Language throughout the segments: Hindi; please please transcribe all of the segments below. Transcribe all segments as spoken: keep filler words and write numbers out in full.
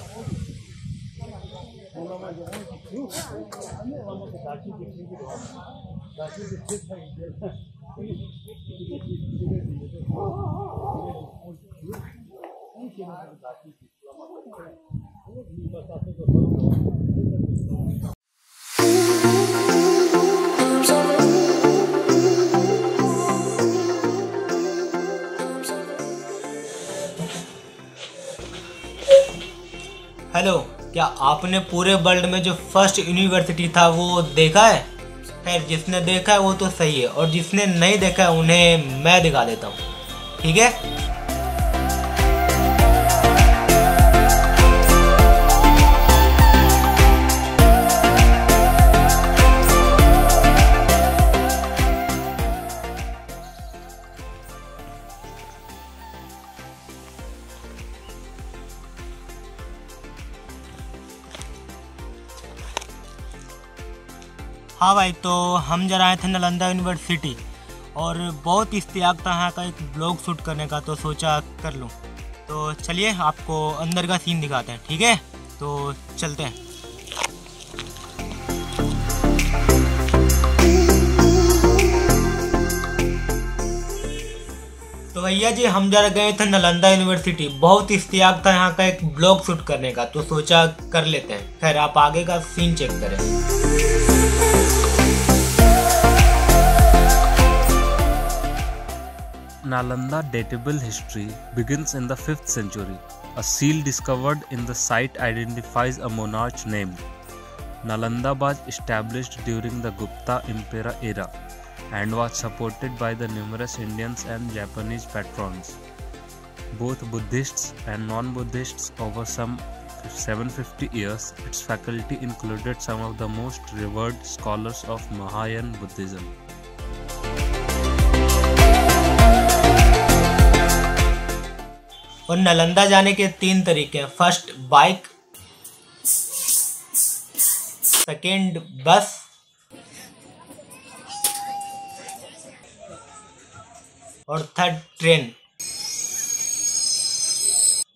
Thank you. हेलो, क्या आपने पूरे वर्ल्ड में जो फर्स्ट यूनिवर्सिटी था वो देखा है? खैर, जिसने देखा है वो तो सही है और जिसने नहीं देखा है उन्हें मैं दिखा देता हूँ, ठीक है। हाँ भाई, तो हम जरा आए थे नालंदा यूनिवर्सिटी और बहुत इश्तियाक था यहाँ का एक ब्लॉग शूट करने का, तो सोचा कर लूँ। तो चलिए आपको अंदर का सीन दिखाते हैं, ठीक है। तो चलते हैं। तो भैया जी, हम जरा गए थे नालंदा यूनिवर्सिटी, बहुत इश्तियाक था यहाँ का एक ब्लॉग शूट करने का, तो सोचा कर लेते हैं। खैर, आप आगे का सीन चेक करें। Nalanda datable history begins in the fifth century. A seal discovered in the site identifies a monarch named Nalanda was established during the Gupta Empire era and was supported by the numerous Indians and Japanese patrons, both Buddhists and non-Buddhists. Over some seven hundred fifty years, its faculty included some of the most revered scholars of Mahayana Buddhism. और नालंदा जाने के तीन तरीके हैं, फर्स्ट बाइक, सेकेंड बस और थर्ड ट्रेन।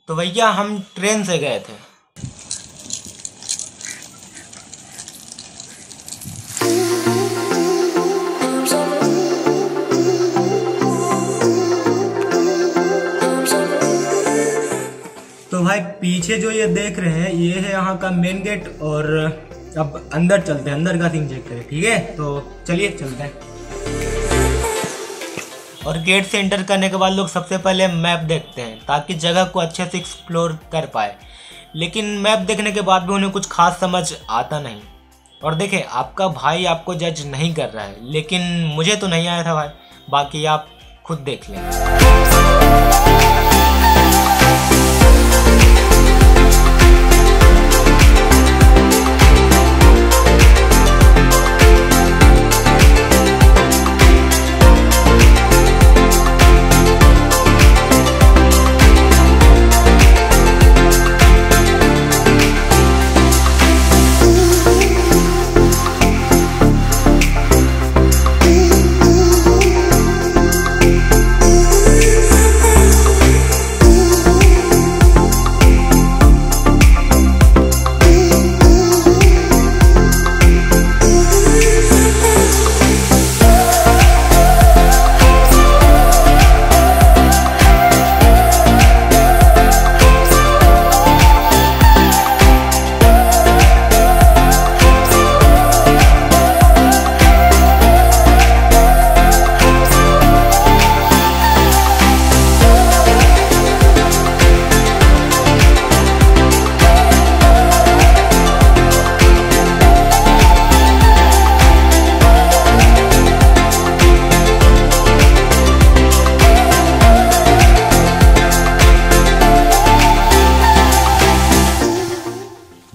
तो भैया हम ट्रेन से गए थे। तो भाई पीछे जो ये देख रहे हैं ये है यहाँ का मेन गेट, और अब अंदर चलते हैं, अंदर का सीन चेक करें, ठीक है। तो चलिए चलते हैं। और गेट से एंटर करने के बाद लोग सबसे पहले मैप देखते हैं ताकि जगह को अच्छे से एक्सप्लोर कर पाए, लेकिन मैप देखने के बाद भी उन्हें कुछ खास समझ आता नहीं। और देखें, आपका भाई आपको जज नहीं कर रहा है, लेकिन मुझे तो नहीं आया था भाई, बाकी आप खुद देख लें।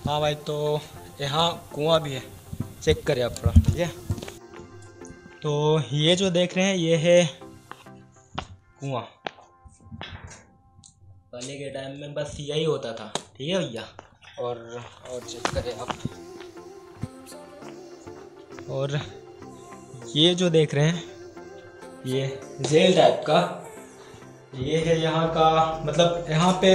हाँ भाई, तो यहाँ कुआं भी है, चेक करें आप थोड़ा, ठीक है। तो ये जो देख रहे हैं ये है कुआं, पहले के टाइम में बस यही होता था, ठीक है भैया। और और चेक करें आप, और ये जो देख रहे हैं ये जेल टाइप का, ये है यहाँ का, मतलब यहाँ पे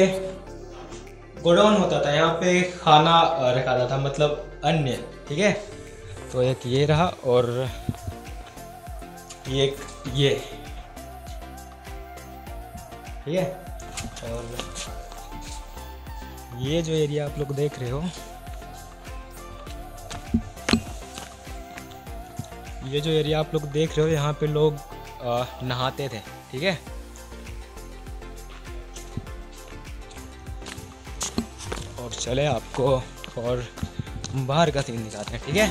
गोडाउन होता था, यहाँ पे खाना रखा था, था मतलब अन्य, ठीक है। तो एक ये रहा और ये एक ये, ठीक है। और ये जो एरिया आप लोग देख रहे हो, ये जो एरिया आप लोग देख रहे हो, यहाँ पे लोग नहाते थे, ठीक है। और चले आपको और बाहर का सीन दिखाते हैं, ठीक है।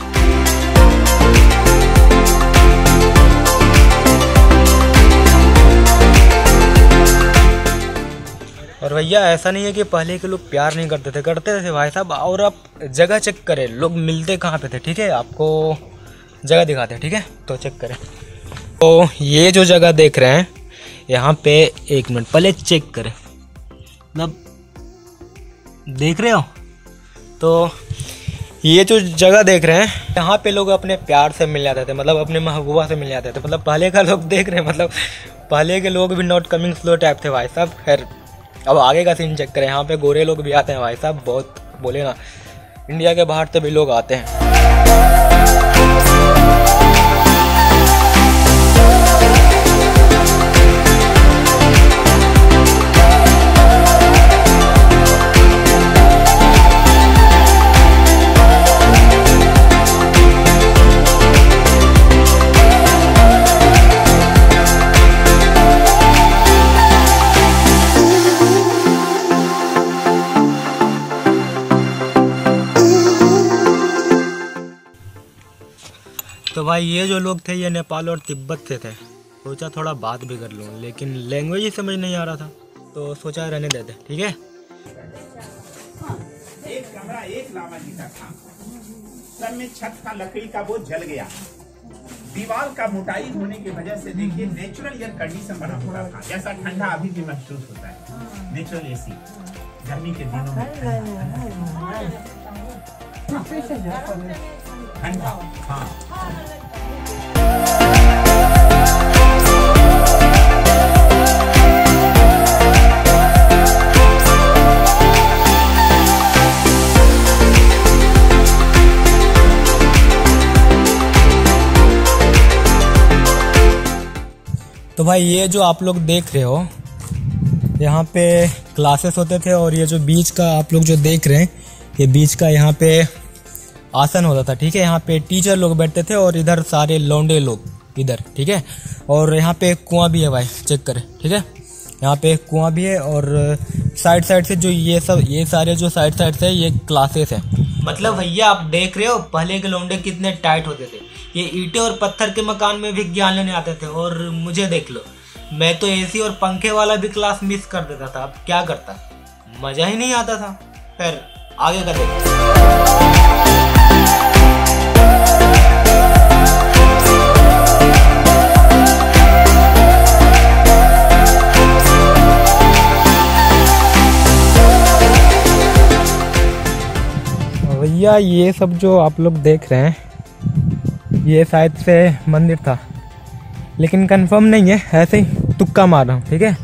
और भैया ऐसा नहीं है कि पहले के लोग प्यार नहीं करते थे, करते थे भाई साहब। और आप जगह चेक करें, लोग मिलते कहाँ पे थे, ठीक है। आपको जगह दिखाते हैं, ठीक है, तो चेक करें। तो ये जो जगह देख रहे हैं यहाँ पे, एक मिनट पहले चेक करें, मतलब देख रहे हो। तो ये जो जगह देख रहे हैं यहाँ पे लोग अपने प्यार से मिल जाते थे, मतलब अपने महबूबा से मिल जाते थे। मतलब पहले का लोग देख रहे हैं, मतलब पहले के लोग भी नॉट कमिंग स्लो टाइप थे भाई साहब। खैर अब आगे का सीन चेक करें, यहाँ पे गोरे लोग भी आते हैं भाई साहब, बहुत बोले ना, इंडिया के बाहर से भी लोग आते हैं। तो भाई ये जो लोग थे ये नेपाल और तिब्बत से थे। सोचा थोड़ा बात भी कर लूँ, लेकिन लैंग्वेज ही समझ नहीं आ रहा था, तो सोचा रहने देते, ठीक है। एक कमरा एक लामा जी का था, सब में छत का लकड़ी का बोझ जल गया। दीवार का मोटाई होने की वजह से देखिए नेचुरल एयर कंडीशन बना हुआ था, जैसा ठंडा अभी भी महसूस होता है, नेचुरल ए सी गर्मी के दिनों में। तो भाई ये जो आप लोग देख रहे हो यहाँ पे क्लासेस होते थे। और ये जो बीच का आप लोग जो देख रहे हैं, ये बीच का यहाँ पे आसन होता था, ठीक है। यहाँ पे टीचर लोग बैठते थे और इधर सारे लौंडे लोग इधर, ठीक है। और यहाँ पे कुआं भी है भाई, चेक करें, ठीक है। यहाँ पे कुआं भी है और साइड साइड से जो ये सब, ये सारे जो साइड साइड से ये क्लासेस है। मतलब भैया आप देख रहे हो पहले के लौंडे कितने टाइट होते थे। ये ईंटें और पत्थर के मकान में भी ज्ञान लेने आते थे। और मुझे देख लो, मैं तो ए सी और पंखे वाला भी क्लास मिस कर देता था। अब क्या करता, मज़ा ही नहीं आता था। फिर आगे का देखो। भैया ये सब जो आप लोग देख रहे हैं, ये शायद से मंदिर था, लेकिन कंफर्म नहीं है, ऐसे ही तुक्का मार रहा हूँ, ठीक है।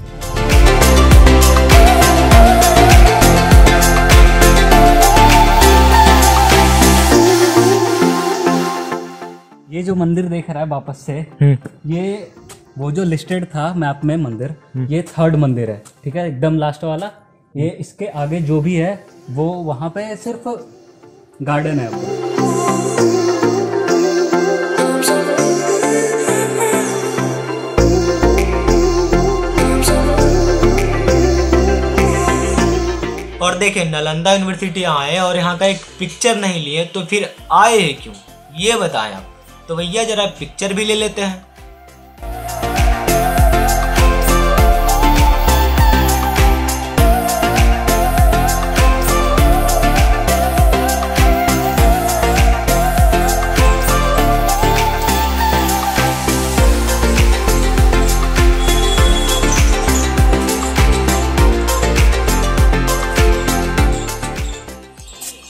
ये जो मंदिर देख रहा है वापस से, ये वो जो लिस्टेड था मैप में मंदिर, ये थर्ड मंदिर है, ठीक है, एकदम लास्ट वाला। ये इसके आगे जो भी है वो वहाँ पे सिर्फ गार्डन है। और देखें नालंदा यूनिवर्सिटी आए और यहाँ का एक पिक्चर नहीं लिए, तो फिर आए हैं क्यों, ये बताएं आप। तो भैया जरा पिक्चर भी ले लेते हैं।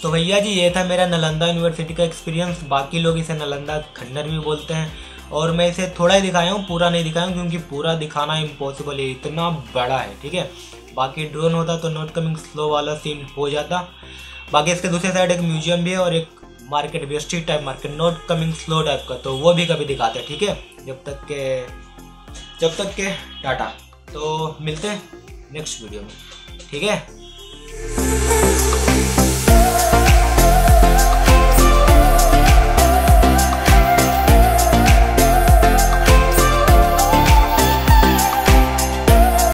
तो भैया जी ये था मेरा नालंदा यूनिवर्सिटी का एक्सपीरियंस। बाकी लोग इसे नालंदा खंडर भी बोलते हैं, और मैं इसे थोड़ा ही दिखाया हूँ, पूरा नहीं दिखाया हूँ, क्योंकि पूरा दिखाना इम्पॉसिबल है, इतना बड़ा है, ठीक है। बाकी ड्रोन होता तो नॉट कमिंग स्लो वाला सीन हो जाता। बाकी इसके दूसरी साइड एक म्यूजियम भी है और एक मार्केट भी, street type market not coming slow type का, तो वो भी कभी दिखाते हैं। ठीक है, जब तक के जब तक के टाटा, तो मिलते हैं नेक्स्ट वीडियो में। ठीक है।